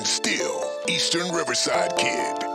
and still Eastern Riverside Kid.